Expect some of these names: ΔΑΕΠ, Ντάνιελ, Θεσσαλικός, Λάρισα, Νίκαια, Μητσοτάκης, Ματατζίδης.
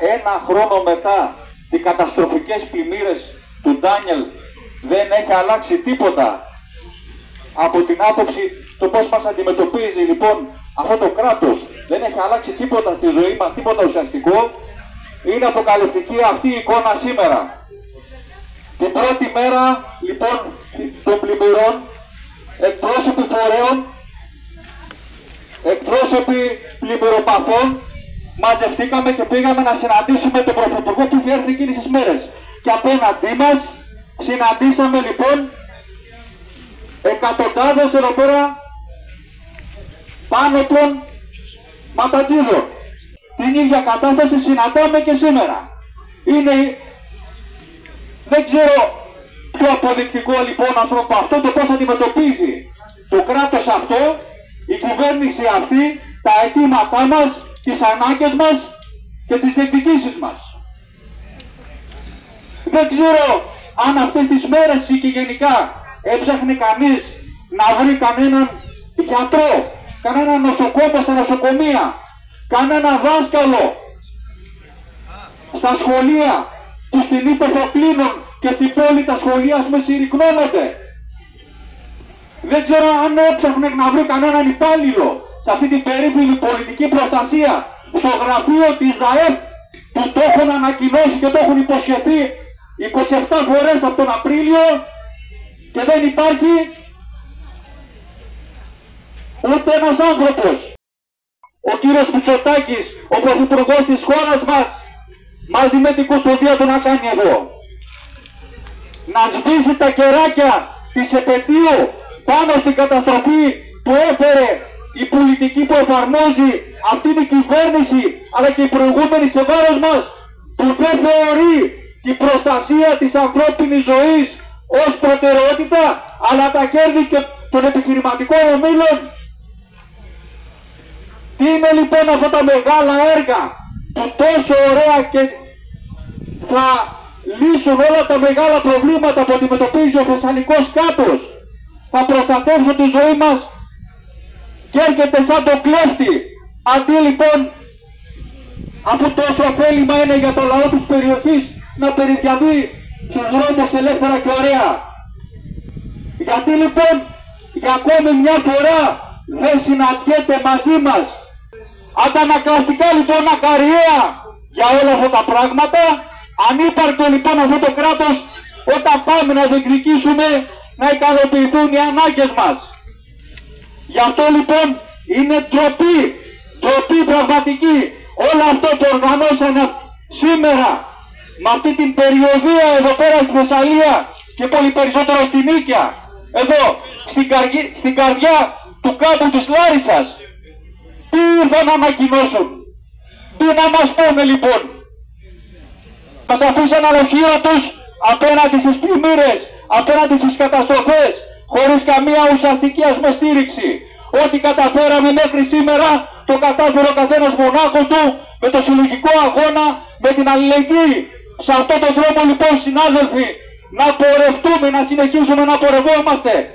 ένα χρόνο μετά τις καταστροφικές πλημμύρες του Ντάνιελ δεν έχει αλλάξει τίποτα από την άποψη το πώς μας αντιμετωπίζει λοιπόν αυτό το κράτος. Δεν έχει αλλάξει τίποτα στη ζωή μας, τίποτα ουσιαστικό. Είναι αποκαλυπτική αυτή η εικόνα σήμερα. Την πρώτη μέρα λοιπόν των πλημμυρών εκπρόσωποι φορέων, εκπρόσωποι πλημμυροπαθών μαζευτήκαμε και πήγαμε να συναντήσουμε τον Πρωθυπουργό που είχε έρθει εκείνες τις μέρες. Και απέναντί μας συναντήσαμε λοιπόν εκατοντάδες εδώ πέρα πάνω των Ματατζίδων. Την ίδια κατάσταση συναντάμε και σήμερα. Είναι... Δεν ξέρω πιο αποδεικτικό λοιπόν ανθρώπου αυτό το πώς αντιμετωπίζει το κράτος αυτό, η κυβέρνηση αυτή, τα αιτήματά μας, τις ανάγκες μας και τις διεκδικήσεις μας. Δεν ξέρω αν αυτές τις μέρες και γενικά έψαχνε κανείς να βρει κανέναν γιατρό, κανέναν νοσοκόμο στα νοσοκομεία, κανένα δάσκαλο στα σχολεία που στην Ήπεθρο κλείνουν και στην πόλη τα σχολεία ας πούμε συρρυκνώνονται. Δεν ξέρω αν έψαχνε να βρει κανέναν υπάλληλο σε αυτή την περίπλοκη πολιτική προστασία στο γραφείο της ΔΑΕΠ που το έχουν ανακοινώσει και το έχουν υποσχεθεί 27 φορές από τον Απρίλιο και δεν υπάρχει ούτε ένας άνθρωπος. Ο κύριος Μητσοτάκης, ο πρωθυπουργός της χώρας μας, μαζί με την κουστοδία του να κάνει εδώ. Να σβήσει τα κεράκια της επαιτίου πάνω στην καταστροφή που έφερε η πολιτική που εφαρμόζει αυτή την κυβέρνηση αλλά και η προηγούμενη σε βάρος μας, που δεν θεωρεί την προστασία της ανθρώπινης ζωής ως προτεραιότητα αλλά τα κέρδη και των επιχειρηματικών ομίλων. Τι είναι λοιπόν αυτά τα μεγάλα έργα που τόσο ωραία και θα λύσουν όλα τα μεγάλα προβλήματα που αντιμετωπίζει ο Θεσσαλικός κάτος, θα προστατεύσουν τη ζωή μας και έρχεται σαν τον κλέφτη. Αντί λοιπόν από τόσο ωφέλιμα είναι για το λαό της περιοχής να περιδιαβεί στους δρόμους ελεύθερα και ωραία. Γιατί λοιπόν για ακόμη μια φορά δεν συναντιέται μαζί μας. Αντανακλαστικά λοιπόν ακαριέα για όλα αυτά τα πράγματα. Ανύπαρκτο λοιπόν αυτό το κράτος όταν πάμε να διεκδικήσουμε να ικανοποιηθούν οι ανάγκες μας. Γι' αυτό λοιπόν είναι ντροπή, ντροπή πραγματική. Όλο αυτό το οργανώσανε σήμερα με αυτή την περιοδία εδώ πέρα στη Θεσσαλία και πολύ περισσότερο στη Νίκαια, εδώ στην καρδιά του κάμπου της Λάρισας. Τι ήρθαν να ανακοινώσουν, τι να μας πούνε λοιπόν. Μας αφήσαν αλοχήρωτους απέναντι στις πλημμύρες, απέναντι στις καταστροφές, χωρίς καμία ουσιαστική στήριξη. Ό,τι καταφέραμε μέχρι σήμερα το κατάφερε ο καθένας μονάχος του με το συλλογικό αγώνα, με την αλληλεγγύη. Σε αυτόν τον τρόπο λοιπόν συνάδελφοι να πορευτούμε, να συνεχίσουμε να πορευόμαστε.